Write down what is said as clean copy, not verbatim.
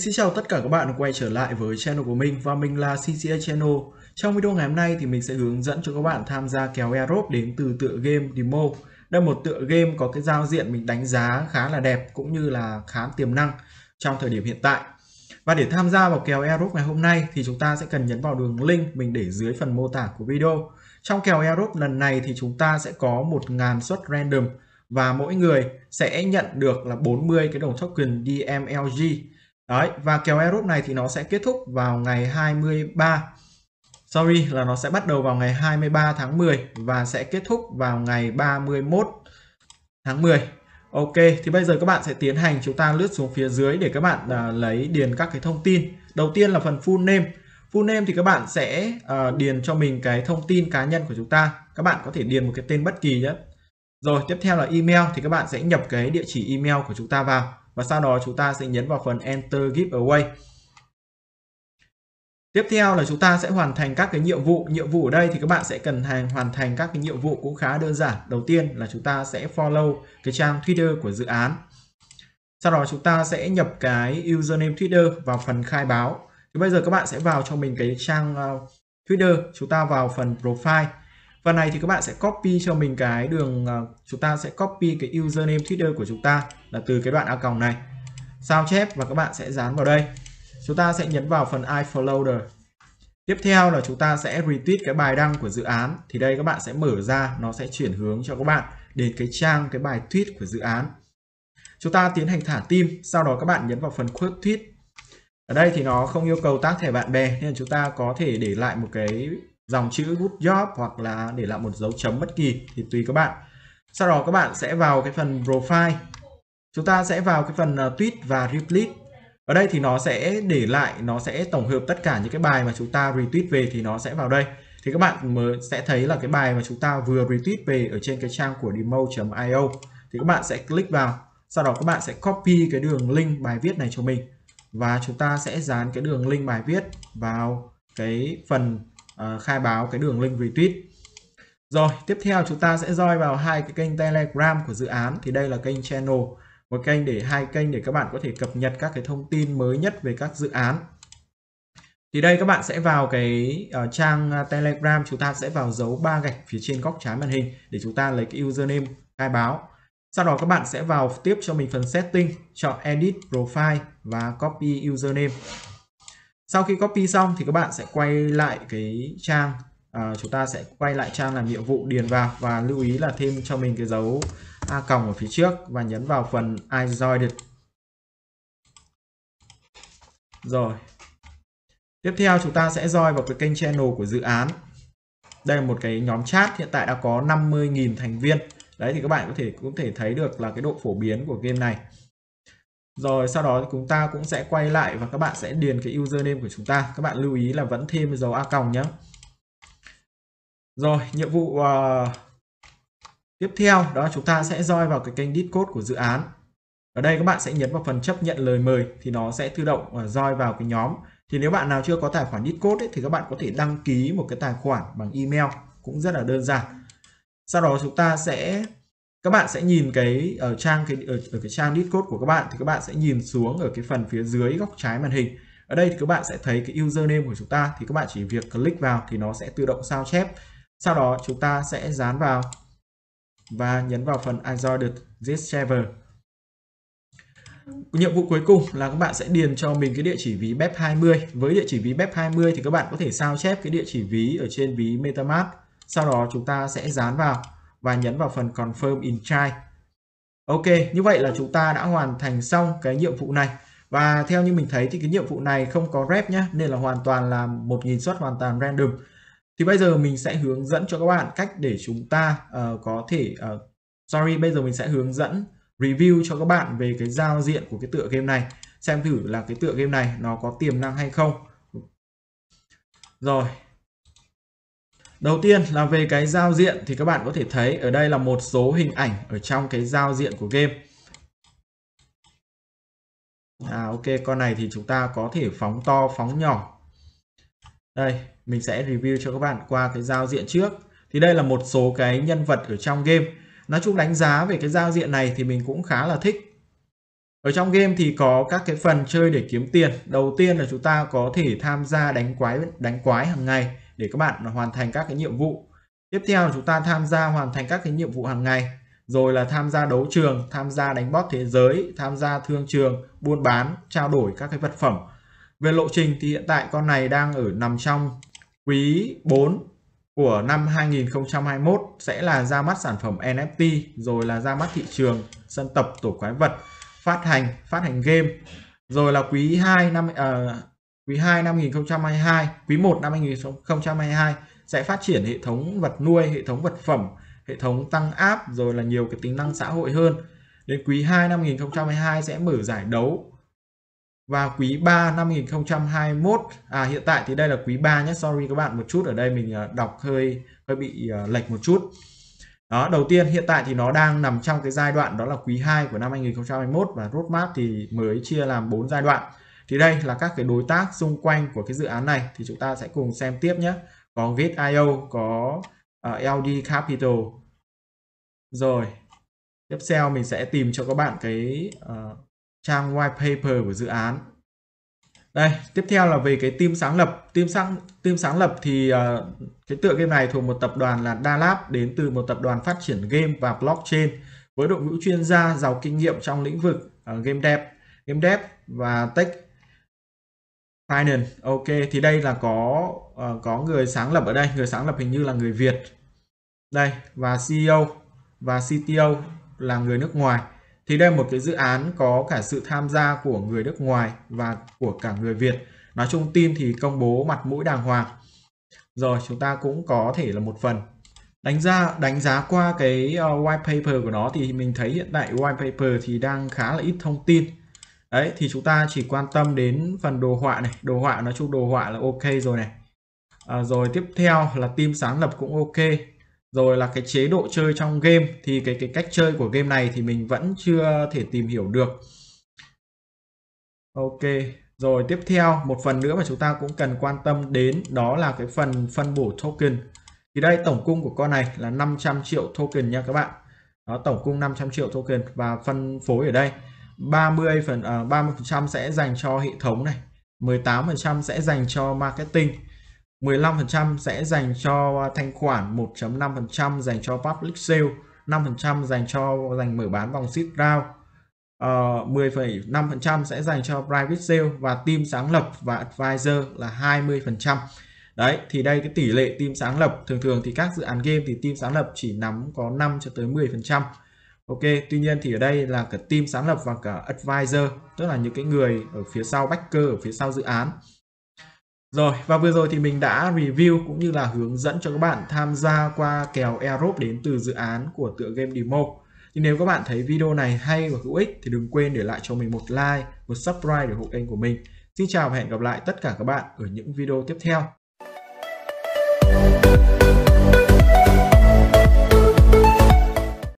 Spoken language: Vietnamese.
Xin chào tất cả các bạn quay trở lại với channel của mình và mình là CCA Channel. Trong video ngày hôm nay thì mình sẽ hướng dẫn cho các bạn tham gia kèo airdrop đến từ tựa game demo. Đây là một tựa game có cái giao diện mình đánh giá khá là đẹp cũng như là khá tiềm năng trong thời điểm hiện tại. Và để tham gia vào kèo airdrop ngày hôm nay thì chúng ta sẽ cần nhấn vào đường link mình để dưới phần mô tả của video. Trong kèo airdrop lần này thì chúng ta sẽ có 1000 suất random và mỗi người sẽ nhận được là 40 cái đồng token DLMG. Đấy, và kèo airdrop này thì nó sẽ kết thúc vào ngày 23 tháng 10 và sẽ kết thúc vào ngày 31 tháng 10. Ok, thì bây giờ các bạn sẽ tiến hành, chúng ta lướt xuống phía dưới để các bạn lấy điền các cái thông tin. Đầu tiên là phần full name. Full name thì các bạn sẽ điền cho mình cái thông tin cá nhân của chúng ta. Các bạn có thể điền một cái tên bất kỳ nhé. Rồi, tiếp theo là email thì các bạn sẽ nhập cái địa chỉ email của chúng ta vào. Và sau đó chúng ta sẽ nhấn vào phần Enter Giveaway. Tiếp theo là chúng ta sẽ hoàn thành các cái nhiệm vụ. Nhiệm vụ ở đây thì các bạn sẽ cần hoàn thành các cái nhiệm vụ cũng khá đơn giản. Đầu tiên là chúng ta sẽ follow cái trang Twitter của dự án. Sau đó chúng ta sẽ nhập cái username Twitter vào phần khai báo. Thì bây giờ các bạn sẽ vào cho mình cái trang Twitter. Chúng ta vào phần Profile. Phần này thì các bạn sẽ copy cho mình cái đường, chúng ta sẽ copy cái username Twitter của chúng ta là từ cái đoạn a còng này, sao chép và các bạn sẽ dán vào đây. Chúng ta sẽ nhấn vào phần iFollower. Tiếp theo là chúng ta sẽ retweet cái bài đăng của dự án. Thì đây các bạn sẽ mở ra, nó sẽ chuyển hướng cho các bạn đến cái trang, cái bài tweet của dự án. Chúng ta tiến hành thả tim, sau đó các bạn nhấn vào phần quote tweet. Ở đây thì nó không yêu cầu tác thẻ bạn bè nên chúng ta có thể để lại một cái dòng chữ good job hoặc là để lại một dấu chấm bất kỳ thì tùy các bạn. Sau đó các bạn sẽ vào cái phần profile. Chúng ta sẽ vào cái phần tweet và retweet. Ở đây thì nó sẽ để lại, nó sẽ tổng hợp tất cả những cái bài mà chúng ta retweet về thì nó sẽ vào đây. Thì các bạn mới sẽ thấy là cái bài mà chúng ta vừa retweet về ở trên cái trang của demo.io. Thì các bạn sẽ click vào. Sau đó các bạn sẽ copy cái đường link bài viết này cho mình. Và chúng ta sẽ dán cái đường link bài viết vào cái phần khai báo, cái đường link retweet. Rồi, tiếp theo chúng ta sẽ join vào hai cái kênh Telegram của dự án. Thì đây là kênh channel, một kênh để hai kênh để các bạn có thể cập nhật các cái thông tin mới nhất về các dự án. Thì đây các bạn sẽ vào cái trang Telegram, chúng ta sẽ vào dấu 3 gạch phía trên góc trái màn hình để chúng ta lấy cái username khai báo. Sau đó các bạn sẽ vào tiếp cho mình phần setting, chọn edit profile và copy username. Sau khi copy xong thì các bạn sẽ quay lại cái trang, chúng ta sẽ quay lại trang làm nhiệm vụ điền vào và lưu ý là thêm cho mình cái dấu A còng ở phía trước và nhấn vào phần I joined. Rồi. Tiếp theo chúng ta sẽ join vào cái kênh channel của dự án. Đây là một cái nhóm chat hiện tại đã có 50.000 thành viên. Đấy thì các bạn cũng có thể thấy được là cái độ phổ biến của game này. Rồi sau đó chúng ta cũng sẽ quay lại và các bạn sẽ điền cái username của chúng ta. Các bạn lưu ý là vẫn thêm dấu A còng nhé. Rồi nhiệm vụ tiếp theo đó chúng ta sẽ join vào cái kênh Discord của dự án. Ở đây các bạn sẽ nhấn vào phần chấp nhận lời mời thì nó sẽ tự động join vào cái nhóm. Thì nếu bạn nào chưa có tài khoản Discord ấy, thì các bạn có thể đăng ký một cái tài khoản bằng email cũng rất là đơn giản. Sau đó chúng ta sẽ nhìn cái ở cái trang Discord của các bạn thì các bạn sẽ nhìn xuống ở cái phần phía dưới góc trái màn hình. Ở đây thì các bạn sẽ thấy cái username của chúng ta thì các bạn chỉ việc click vào thì nó sẽ tự động sao chép. Sau đó chúng ta sẽ dán vào và nhấn vào phần I joined this server. Nhiệm vụ cuối cùng là các bạn sẽ điền cho mình cái địa chỉ ví BEP20. Với địa chỉ ví BEP20 thì các bạn có thể sao chép cái địa chỉ ví ở trên ví Metamask. Sau đó chúng ta sẽ dán vào và nhấn vào phần Confirm in Try. Ok, như vậy là chúng ta đã hoàn thành xong cái nhiệm vụ này. Và theo như mình thấy thì cái nhiệm vụ này không có rep nhé, nên là hoàn toàn là 1000 suất hoàn toàn random. Thì bây giờ mình sẽ hướng dẫn cho các bạn cách để chúng ta review cho các bạn về cái giao diện của cái tựa game này. Xem thử là cái tựa game này nó có tiềm năng hay không. Rồi. Đầu tiên là về cái giao diện thì các bạn có thể thấy ở đây là một số hình ảnh ở trong cái giao diện của game. Ok, con này thì chúng ta có thể phóng to, phóng nhỏ. Đây, mình sẽ review cho các bạn qua cái giao diện trước. Thì đây là một số cái nhân vật ở trong game. Nói chung đánh giá về cái giao diện này thì mình cũng khá là thích. Ở trong game thì có các cái phần chơi để kiếm tiền. Đầu tiên là chúng ta có thể tham gia đánh quái hàng ngày để các bạn hoàn thành các cái nhiệm vụ. Tiếp theo là chúng ta tham gia hoàn thành các cái nhiệm vụ hàng ngày, rồi là tham gia đấu trường, tham gia đánh bot thế giới, tham gia thương trường, buôn bán, trao đổi các cái vật phẩm. Về lộ trình thì hiện tại con này đang nằm trong quý 4 của năm 2021, sẽ là ra mắt sản phẩm NFT, rồi là ra mắt thị trường, sân tập, tổ quái vật, phát hành game. Rồi là quý 1 năm 2022 sẽ phát triển hệ thống vật nuôi, hệ thống vật phẩm, hệ thống tăng áp, rồi là nhiều cái tính năng xã hội hơn. Đến quý 2 năm 2022 sẽ mở giải đấu. Và quý 3 năm 2021, hiện tại thì đây là quý 3 nhé, sorry các bạn một chút, ở đây mình đọc hơi bị lệch một chút. Đó, đầu tiên hiện tại thì nó đang nằm trong cái giai đoạn đó là quý 2 của năm 2021 và roadmap thì mới chia làm 4 giai đoạn. Thì đây là các cái đối tác xung quanh của cái dự án này thì chúng ta sẽ cùng xem tiếp nhé. Có VietIO, có LD Capital. Rồi, tiếp theo mình sẽ tìm cho các bạn cái trang white paper của dự án. Đây, tiếp theo là về cái team sáng lập. Team sáng lập thì cái tựa game này thuộc một tập đoàn là Dalab, đến từ một tập đoàn phát triển game và blockchain với đội ngũ chuyên gia giàu kinh nghiệm trong lĩnh vực game dev và tech finance. Ok, thì đây là có người sáng lập ở đây, người sáng lập hình như là người Việt. Đây, và CEO và CTO là người nước ngoài. Thì đây một cái dự án có cả sự tham gia của người nước ngoài và của cả người Việt. Nói chung team thì công bố mặt mũi đàng hoàng. Rồi chúng ta cũng có thể là một phần đánh giá qua cái white paper của nó thì mình thấy hiện tại white paper thì đang khá là ít thông tin. Đấy thì chúng ta chỉ quan tâm đến phần đồ họa này, đồ họa nói chung đồ họa là ok rồi này. Rồi tiếp theo là team sáng lập cũng ok. Rồi là cái chế độ chơi trong game thì cái cách chơi của game này thì mình vẫn chưa thể tìm hiểu được. Ok, rồi tiếp theo một phần nữa mà chúng ta cũng cần quan tâm đến đó là cái phần phân bổ token. Thì đây tổng cung của con này là 500 triệu token nha các bạn. Đó, tổng cung 500 triệu token và phân phối ở đây 30% sẽ dành cho hệ thống này, 18% sẽ dành cho marketing, 15% sẽ dành cho thanh khoản, 1.5% dành cho public sale, 5% dành mở bán vòng seed round, 10,5% sẽ dành cho private sale và team sáng lập và advisor là 20%. Đấy, thì đây cái tỷ lệ team sáng lập, thường thì các dự án game thì team sáng lập chỉ nắm có 5 cho tới 10%. Ok, tuy nhiên thì ở đây là cả team sáng lập và cả advisor, tức là những cái người ở phía sau backer, ở phía sau dự án. Rồi, và vừa rồi thì mình đã review cũng như là hướng dẫn cho các bạn tham gia qua kèo airdrop đến từ dự án của tựa game demo. Thì nếu các bạn thấy video này hay và hữu ích thì đừng quên để lại cho mình một like, một subscribe để ủng hộ kênh của mình. Xin chào và hẹn gặp lại tất cả các bạn ở những video tiếp theo.